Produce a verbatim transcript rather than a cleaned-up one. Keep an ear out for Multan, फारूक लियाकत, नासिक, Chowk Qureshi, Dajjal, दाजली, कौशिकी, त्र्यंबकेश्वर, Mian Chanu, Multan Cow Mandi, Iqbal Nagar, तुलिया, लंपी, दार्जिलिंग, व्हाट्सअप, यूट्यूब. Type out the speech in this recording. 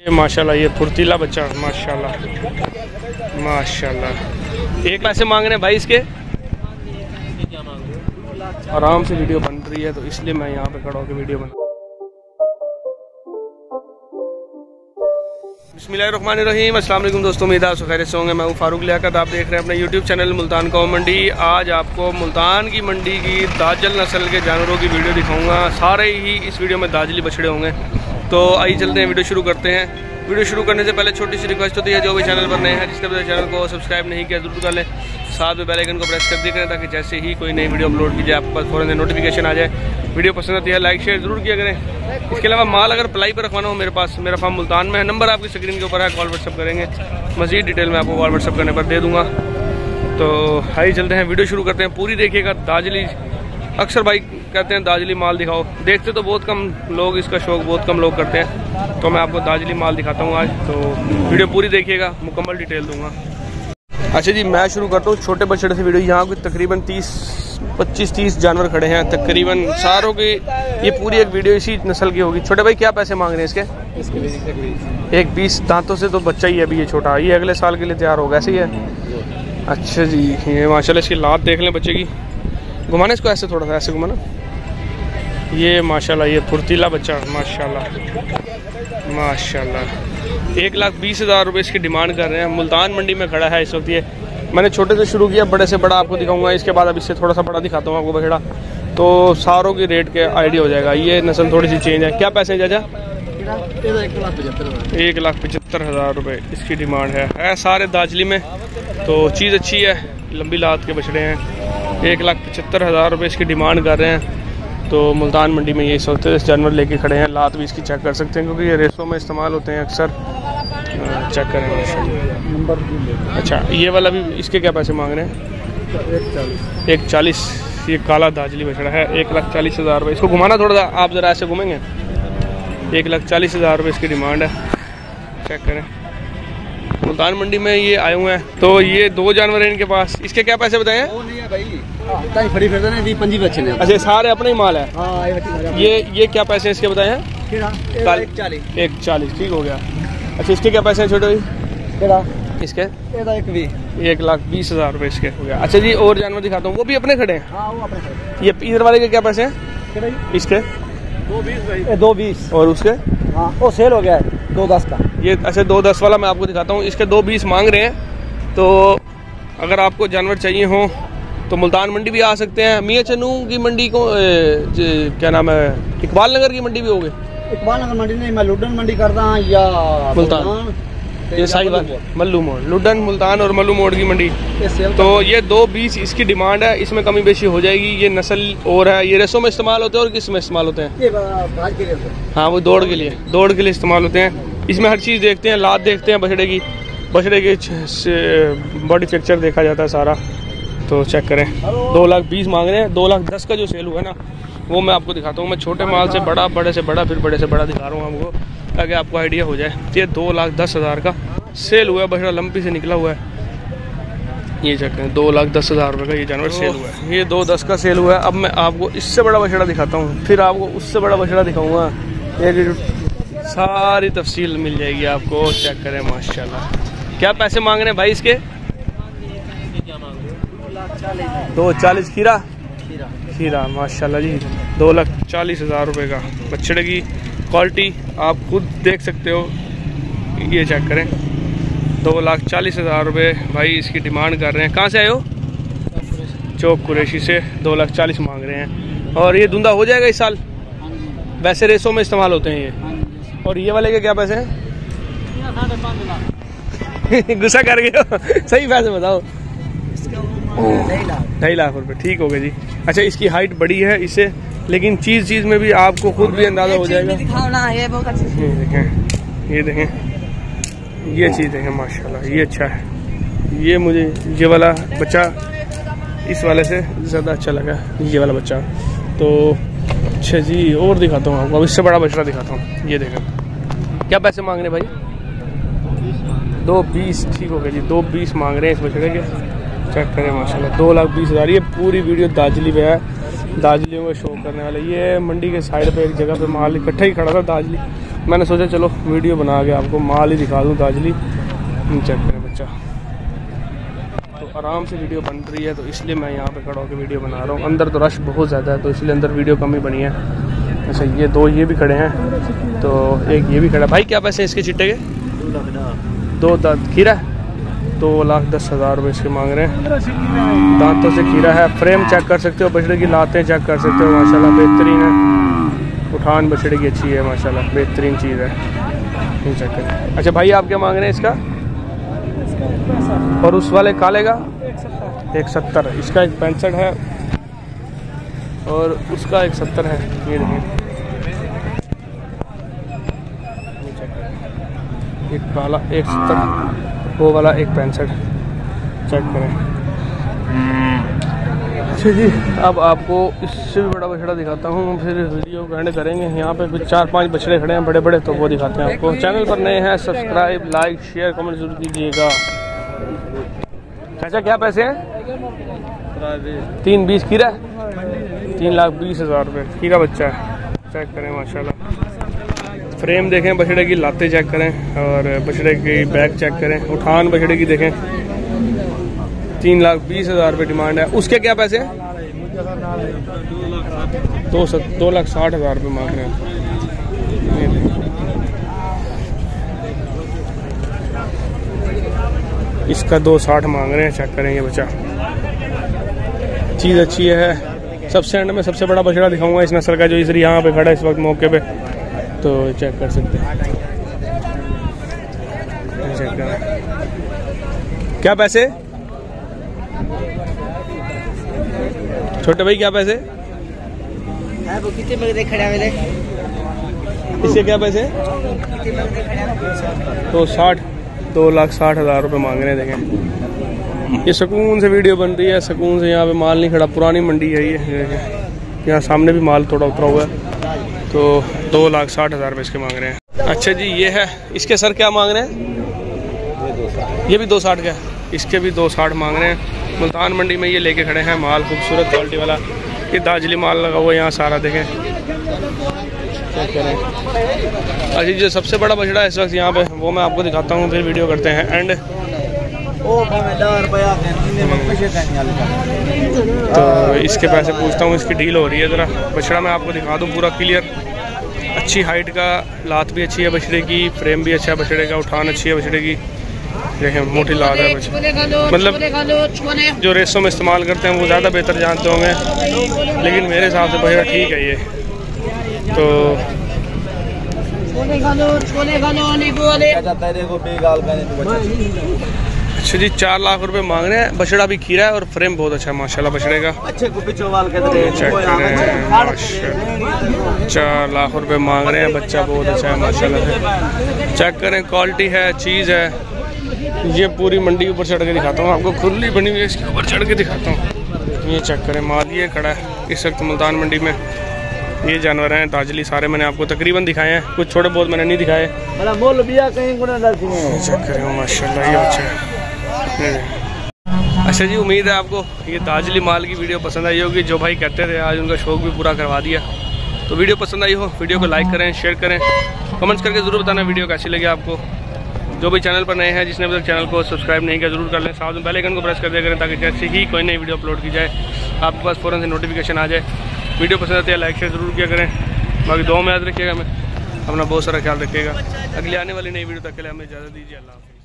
ये माशाल्लाह, ये फुर्तीला बच्चा माशाल्लाह माशाल्लाह। एक पैसे मांग रहे हैं भाई इसके, आराम से वीडियो बन रही है तो इसलिए मैं यहाँ पे खड़ा होकर वीडियो बना। बिस्मिल्लाहिर्रहमानिर्रहीम, अस्सलाम वालेकुम दोस्तों, उम्मीद है खैर से होंगे। मैं हूँ फारूक लियाकत, आप देख रहे हैं अपना यूट्यूब चैनल मुल्तान काऊ मंडी। आज आपको मुल्तान की मंडी की दाजल नस्ल के जानवरों की वीडियो दिखाऊँगा। सारे ही इस वीडियो में दाजली बछड़े होंगे, तो आइए चलते हैं वीडियो शुरू करते हैं। वीडियो शुरू करने से पहले छोटी सी रिक्वेस्ट होती है, जो भी चैनल पर नए हैं जिसने भी चैनल को सब्सक्राइब नहीं किया जरूर कर लें, साथ में बेल आइकन को प्रेस कर दिया करें ताकि जैसे ही कोई नई वीडियो अपलोड की जाए आपके पास फ़ौरन नोटिफिकेशन आ जाए। वीडियो पसंद आती है लाइक शेयर जरूर किया करें। इसके अलावा माल अगर पलाई पर रखवाना हो, मेरे पास मेरा फार्म मुल्तान में है, नंबर आपकी स्क्रीन के ऊपर है, कॉल व्हाट्सअप करेंगे, मज़ीद डिटेल मैं आपको कॉल व्हाट्सअप करने पर दे दूँगा। तो आइए चलते हैं वीडियो शुरू करते हैं, पूरी देखिएगा। दाजली अक्सर भाई कहते हैं दाजली माल दिखाओ, देखते तो बहुत कम लोग, इसका शौक़ बहुत कम लोग करते हैं, तो मैं आपको दाजली माल दिखाता हूँ आज। तो वीडियो पूरी देखिएगा, मुकम्मल डिटेल दूंगा। अच्छा जी, मैं शुरू करता हूँ छोटे बछड़े से वीडियो। यहाँ के तकरीबन तीस पच्चीस तीस जानवर खड़े हैं तकरीबन, सारों की ये पूरी एक वीडियो इसी नस्ल की होगी। छोटे भाई क्या पैसे मांग रहे हैं इसके? इसके एक बीस। दांतों से तो बच्चा ही है अभी ये छोटा, ये अगले साल के लिए तैयार होगा, ऐसे ही है। अच्छा जी, ये माशाल्लाह इसकी लात देख लें बच्चे की। घुमाना इसको ऐसे, थोड़ा सा ऐसे घुमाना। ये माशाल्लाह, ये फुर्तीला बच्चा माशाल्लाह माशाल्लाह। एक लाख बीस हज़ार रुपये इसकी डिमांड कर रहे हैं। मुल्तान मंडी में खड़ा है इस वक्त। ये मैंने छोटे से शुरू किया, बड़े से बड़ा आपको दिखाऊंगा इसके बाद। अब इससे थोड़ा सा बड़ा दिखाता हूँ आपको बछड़ा, तो सारों की रेट के आइडिया हो जाएगा। ये नस्ल थोड़ी सी चेंज है। क्या पैसे हैं चाचा? एक लाख पचहत्तर हज़ार रुपये इसकी डिमांड है। है सारे दार्जिलिंग में, तो चीज़ अच्छी है। लंबी लात के बछड़े हैं, एक लाख पचहत्तर हज़ार रुपये इसकी डिमांड कर रहे हैं। तो मुल्तान मंडी में ये सोचते इस जानवर लेके खड़े हैं। लात भी इसकी चेक कर सकते हैं क्योंकि ये रेसों में इस्तेमाल होते हैं अक्सर। चेक करें नंबर। अच्छा, ये वाला भी, इसके क्या पैसे मांग रहे हैं? एक चालीस। ये काला दाजली बछड़ा है, एक लाख चालीस हज़ार रुपये। इसको घुमाना थोड़ा सा आप, ज़रा ऐसे घूमेंगे। एक लाख चालीस हज़ार रुपये इसकी डिमांड है। चेक करें, मुल्तान मंडी में ये आए हुए हैं। तो ये दो जानवर हैं इनके पास। इसके क्या पैसे बताए? अच्छा, सारे अपने ही माल है। ये ये क्या पैसे हैं इसके बताए? एक चालीस, ठीक हो गया। अच्छा, इसके क्या पैसे हैं छोटे भाई? इसके एक लाख बीस हज़ार रुपये इसके हो गया। अच्छा जी, और जानवर दिखाता हूँ, वो भी अपने खड़े हैं। ये इधर वाले के क्या पैसे हैं? इसके दो बीस। और उसके वो सेल हो गया है दो दस का। ये अच्छा, दो दस वाला मैं आपको दिखाता हूँ। इसके दो बीस मांग रहे हैं। तो अगर आपको जानवर चाहिए हो तो मुल्तान मंडी भी आ सकते हैं। मियां चनू की मंडी को ए, क्या नाम है, इकबाल नगर की मंडी भी होगी। इकबाल नगर मंडी नहीं, मैं लुडन मंडी करता हूँ या मुल्तान। ये सही बात, मल्लू मोड़, लुडन, मुल्तान और मल्लू मोड़ की मंडी। तो ये दो बीस इसकी डिमांड है, इसमें कमी बेशी हो जाएगी। ये नस्ल और है, ये रेसों में इस्तेमाल होते हैं। और किस में इस्तेमाल होते हैं? हाँ, वो दौड़ के लिए, दौड़ के लिए इस्तेमाल होते हैं। इसमें हर चीज़ देखते हैं, लात देखते हैं बछड़े की, बछड़े के बॉडी स्ट्रक्चर देखा जाता है सारा। तो चेक करें, दो लाख बीस मांग रहे हैं। दो लाख दस का जो सेल हुआ है ना, वो मैं आपको दिखाता हूँ। मैं छोटे माल से बड़ा, बड़े से बड़ा, फिर बड़े से बड़ा दिखा रहा हूँ आपको ताकि आपको आइडिया हो जाए। ये दो लाख दस हज़ार का सेल हुआ है, बछड़ा लंपी से निकला हुआ है। ये चेक करें, दो लाख दस हज़ार रुपये का ये जानवर सेल हुआ है। ये दो दस का सेल हुआ है। अब मैं आपको इससे बड़ा बछड़ा दिखाता हूँ, फिर आपको उससे बड़ा बछड़ा दिखाऊँगा। एक सारी तफसील मिल जाएगी आपको। चेक करें माशाल्लाह। क्या पैसे मांग रहे हैं भाई इसके? दो चालीस। खीरा खीरा माशाल्लाह जी, दो लाख चालीस हज़ार रुपये का। बछड़े की क्वालिटी आप खुद देख सकते हो। ये चेक करें, दो लाख चालीस हज़ार रुपये भाई इसकी डिमांड कर रहे हैं। कहाँ से आए हो? चौक कुरेशी से। दो लाख चालीस मांग रहे हैं। और ये धुंधा हो जाएगा इस साल, वैसे रेसों में इस्तेमाल होते हैं ये। और ये वाले के क्या पैसे हैं? गुस्सा कर गए हो? सही पैसे बताओ। ढाई लाख रुपए, ठीक हो गया जी। अच्छा, इसकी हाइट बड़ी है इससे, लेकिन चीज़ चीज़ में भी आपको खुद भी अंदाजा हो जाएगा। ये देखें, ये देखें, ये चीज़ देखें माशाल्लाह, ये अच्छा है। ये मुझे ये वाला बच्चा इस वाले से ज़्यादा अच्छा लगा, ये वाला बच्चा। तो अच्छा जी, और दिखाता हूँ आपको, अब इससे बड़ा बछड़ा दिखाता हूँ। ये देखें, क्या पैसे मांग रहे भाई? दो बीस, ठीक हो गया जी। दो बीस मांग रहे हैं इस बछड़े के। चेक करें माशाल्लाह, दो लाख बीस हज़ार। ये पूरी वीडियो दार्जिलिंग में है, दार्जिलिंग में शो करने वाले। ये मंडी के साइड पे एक जगह पे माल इकट्ठा ही खड़ा था दार्जिलिंग, मैंने सोचा चलो वीडियो बना के आपको माल ही दिखा दूँ दाजली। चेक करें बच्चा, तो आराम से वीडियो बन रही है, तो इसलिए मैं यहाँ पे खड़ा होकर वीडियो बना रहा हूँ। अंदर तो रश बहुत ज़्यादा है तो इसलिए अंदर वीडियो कम ही बनी है। अच्छा ये दो ये भी खड़े हैं, तो एक ये भी खड़ा। भाई क्या पैसे इसके चिट्टे के? दो दाँत खीरा, दो लाख दस हज़ार रुपये इसके मांग रहे हैं। दांतों से खीरा है। फ्रेम चेक कर सकते हो, बछड़े की लातें चेक कर सकते हो, माशाल्लाह बेहतरीन है। उठान बछड़े की अच्छी है, माशाल्लाह बेहतरीन चीज़ है। चेक करें। अच्छा भाई आप क्या मांग रहे हैं इसका? और उस वाले काले का एक सत्तर, इसका एक पैंसठ है और उसका एक सत्तर है। ये देखिए एक काला एक सत्तर, वो वाला एक पैंसठ। चेक करें। अच्छा जी अब आपको इससे भी बड़ा बछड़ा दिखाता हूँ, फिर वीडियो एंड करेंगे। यहाँ पे कुछ चार पांच बछड़े खड़े हैं बड़े बड़े, तो वो दिखाते हैं आपको। चैनल पर नए हैं सब्सक्राइब लाइक शेयर कमेंट जरूर कीजिएगा। अच्छा क्या पैसे हैं? तीन बीस खीरा, तीन लाख बीस हज़ार रुपये खीरा बच्चा है। चेक करें माशाल्लाह। फ्रेम देखें, बछड़े की लातें चेक करें और बछड़े की बैग चेक करें। उठान बछड़े की देखें, तीन लाख बीस हज़ार रुपये डिमांड है। उसके क्या पैसे हैं? दो सत दो लाख साठ हज़ार रुपये मांग रहे हैं। इसका दो साठ मांग रहे हैं। चेक करें ये बच्चा, चीज़ अच्छी है। सबसे एंड में सबसे बड़ा बछड़ा दिखाऊंगा इस नस्ल का जो इस यहाँ पे खड़ा है इस वक्त मौके पे, तो चेक कर सकते हैं। चेक करें। क्या पैसे छोटे भाई? क्या पैसे? वो कितने में दे खड़ा मिले? इससे क्या पैसे? तो साठ, दो लाख साठ हज़ार रुपये मांग रहे हैं। देखें ये सुकून से वीडियो बन रही है, सुकून से। यहाँ पे माल नहीं खड़ा, पुरानी मंडी है ये। यहाँ सामने भी माल थोड़ा उतरा हुआ है। तो दो लाख साठ हज़ार रुपये इसके मांग रहे हैं। अच्छा जी ये है। इसके सर क्या मांग रहे हैं? ये भी दो साठ का है, इसके भी दो साठ मांग रहे हैं। मुल्तान मंडी में ये लेके खड़े हैं माल, खूबसूरत क्वालिटी वाला। ये दाजली माल लगा हुआ है यहाँ सारा, देखें। अच्छा जी जो सबसे बड़ा बछड़ा है इस वक्त यहाँ पे, वो मैं आपको दिखाता हूँ, फिर वीडियो करते हैं एंड। तो इसके पैसे पूछता हूँ, इसकी डील हो रही है। ज़रा बछड़ा मैं आपको दिखा दूँ पूरा क्लियर। अच्छी हाइट का, लात भी अच्छी है बछड़े की, फ्रेम भी अच्छा है बछड़े का, उठान अच्छी है बछड़े की। देखें मोटी लात है बछड़े, मतलब जो रेसों में इस्तेमाल करते हैं वो ज़्यादा बेहतर जानते होंगे, लेकिन मेरे हिसाब से बछड़ा ठीक है ये। तो अच्छा जी चार लाख रुपए मांग रहे हैं। बछड़ा भी खीरा है और फ्रेम बहुत अच्छा है माशाल्लाह बछड़े का। चार लाख रुपए मांग रहे हैं, बच्चा बहुत अच्छा है माशाल्लाह। चेक करें क्वालिटी है, चीज़ है। ये पूरी मंडी ऊपर चढ़ के दिखाता हूँ आपको, खुली बनी हुई है इसके ऊपर चढ़ के दिखाता हूँ। ये चेक करें माल, ये खड़ा है इस वक्त मुल्तान मंडी में। ये जानवर हैं दाजली, सारे मैंने आपको तकरीबन दिखाए हैं, कुछ छोटे बहुत मैंने नहीं दिखाए। चेक करें माशाल्लाह ये अच्छा है। अच्छा जी उम्मीद है आपको ये दाजली माल की वीडियो पसंद आई होगी। जो भाई कहते थे आज उनका शौक भी पूरा करवा दिया। तो वीडियो पसंद आई हो, वीडियो को लाइक करें शेयर करें कमेंट्स करके ज़रूर बताना वीडियो कैसी लगी आपको। जो भी चैनल पर नए हैं, जिसने अभी तक चैनल को सब्सक्राइब नहीं किया जरूर कर लें, साथ में बेल आइकन को प्रेस कर दिया करें ताकि जैसे ही कोई नई वीडियो अपलोड की जाए आपके पास फ़ौरन से नोटिफिकेशन आ जाए। वीडियो पसंद आती है लाइक शेयर जरूर किया करें। बाकी दुआओं में याद रखिएगा, हमें अपना बहुत सारा ख्याल रखिएगा। अगली आने वाली नई वीडियो तक के लिए हमें इजाज़त दीजिए। अल्लाह हाफ़िज़।